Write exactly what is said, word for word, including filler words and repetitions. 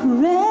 Red.